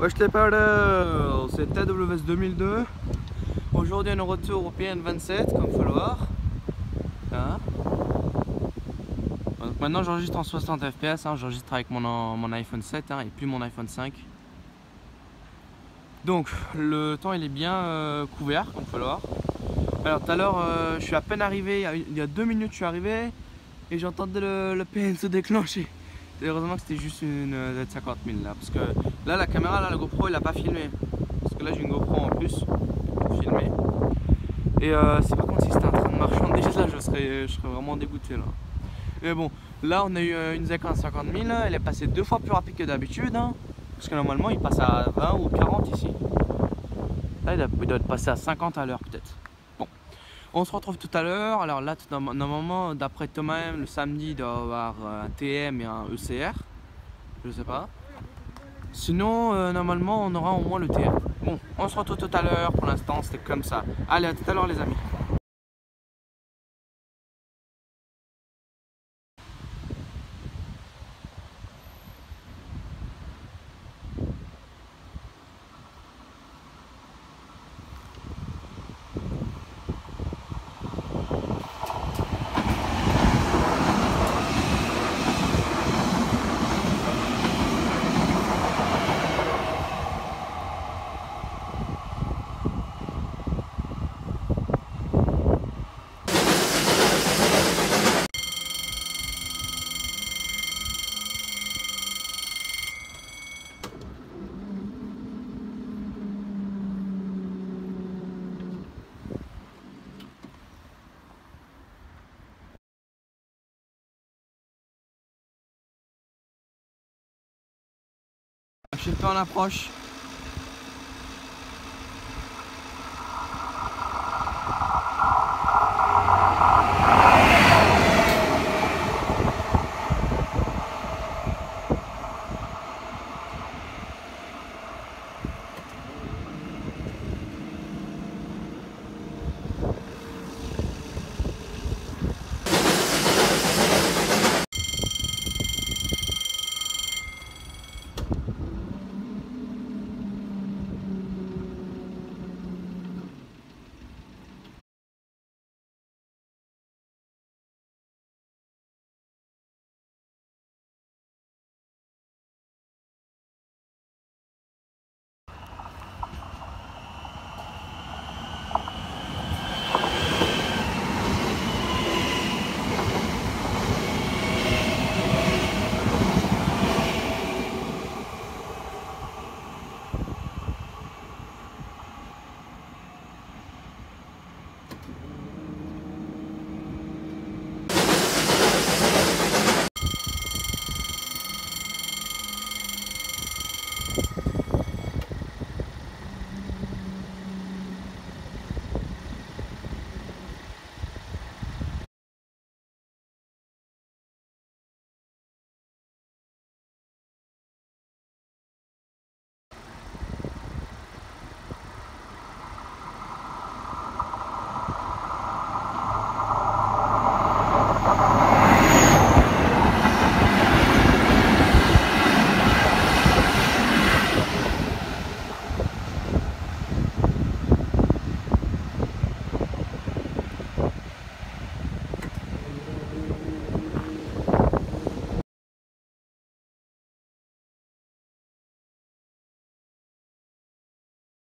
Wesh les paddles, c'est TWS 2002. Aujourd'hui on est retour au PN 27 comme faut le voir. Hein, donc maintenant j'enregistre en 60 fps, hein, j'enregistre avec mon iPhone 7 hein, et plus mon iPhone 5. Donc le temps il est bien couvert comme faut le voir. Alors tout à l'heure je suis à peine arrivé, il y a 2 minutes je suis arrivé et j'entendais le PN se déclencher. Heureusement que c'était juste une Z50 000 là, parce que là la caméra, là, la GoPro il a pas filmé, parce que là j'ai une GoPro en plus pour filmer. Et c'est par contre si c'était un train de marchand déjà là je serais vraiment dégoûté là. Mais bon, là on a eu une Z50 000, elle est passée 2 fois plus rapide que d'habitude hein, parce que normalement il passe à 20 ou 40 ici. Là il doit être passé à 50 à l'heure peut-être. Bon, on se retrouve tout à l'heure. Alors là normalement d'après Thomas M, le samedi il doit avoir un TM et un ECR, je sais pas. Sinon normalement on aura au moins le TR. Bon, on se retrouve tout à l'heure, pour l'instant c'était comme ça. Allez, à tout à l'heure les amis. HLP en approche.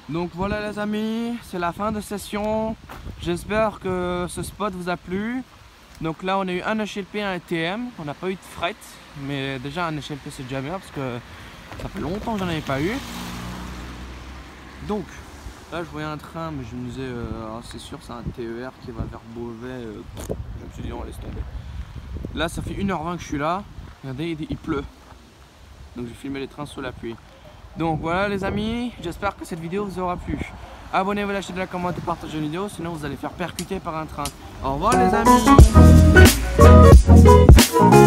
Donc voilà les amis, c'est la fin de session. J'espère que ce spot vous a plu. Donc là on a eu un HLP et un TM, on n'a pas eu de fret. Mais déjà un HLP c'est déjà bien parce que ça fait longtemps que j'en avais pas eu. Donc là je voyais un train mais je me disais c'est sûr c'est un TER qui va vers Beauvais. Je me suis dit on laisse tomber. Là ça fait 1h20 que je suis là, regardez il pleut. Donc j'ai filmé les trains sous la pluie. Donc voilà les amis, j'espère que cette vidéo vous aura plu. Abonnez-vous, lâchez de la commente et partagez une vidéo, sinon vous allez faire percuter par un train. Au revoir les amis.